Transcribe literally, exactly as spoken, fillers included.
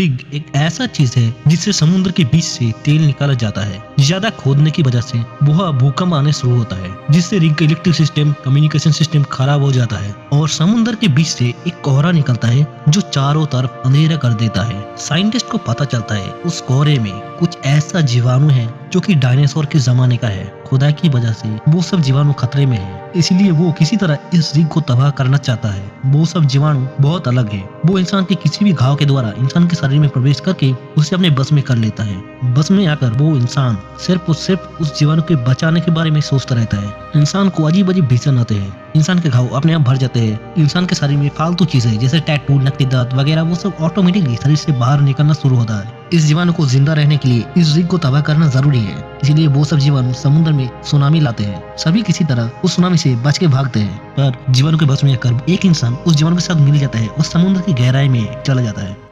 Rig एक ऐसा चीज है जिससे समुद्र के बीच से तेल निकाला जाता है। ज्यादा खोदने की वजह से वहाँ भूकंप आने शुरू होता है, जिससे रिग का इलेक्ट्रिक सिस्टम, कम्युनिकेशन सिस्टम खराब हो जाता है और समुद्र के बीच से एक कोहरा निकलता है जो चारों तरफ अंधेरा कर देता है। साइंटिस्ट को पता चलता है उस कोहरे में कुछ ऐसा जीवाणु है जो कि डायनासोर के जमाने का है। खुदा की वजह से वो सब जीवाणु खतरे में है, इसलिए वो किसी तरह इस रिग को तबाह करना चाहता है। वो सब जीवाणु बहुत अलग है, वो इंसान के किसी भी घाव के द्वारा इंसान के शरीर में प्रवेश करके उसे अपने बस में कर लेता है। बस में आकर वो इंसान सिर्फ और सिर्फ उस जीवाणु के बचाने के बारे में सोचता रहता है। इंसान को अजीब अजीब विजन आते हैं, इंसान के घाव अपने आप भर जाते हैं, इंसान के शरीर में फालतू चीजें जैसे टैटू, नकली दांत वगैरह वो सब ऑटोमेटिकली शरीर से बाहर निकलना शुरू होता है। इस जीवाणु को जिंदा रहने के लिए इस रिग को तबाह करना जरूरी है, इसीलिए वो सब जीवाणु समुद्र में सुनामी लाते हैं। सभी किसी तरह उस सुनामी से बच के भागते हैं, पर जीवाणु के बस में आकर एक इंसान उस जीवाणु के साथ मिल जाता है और समुद्र की गहराई में चला जाता है।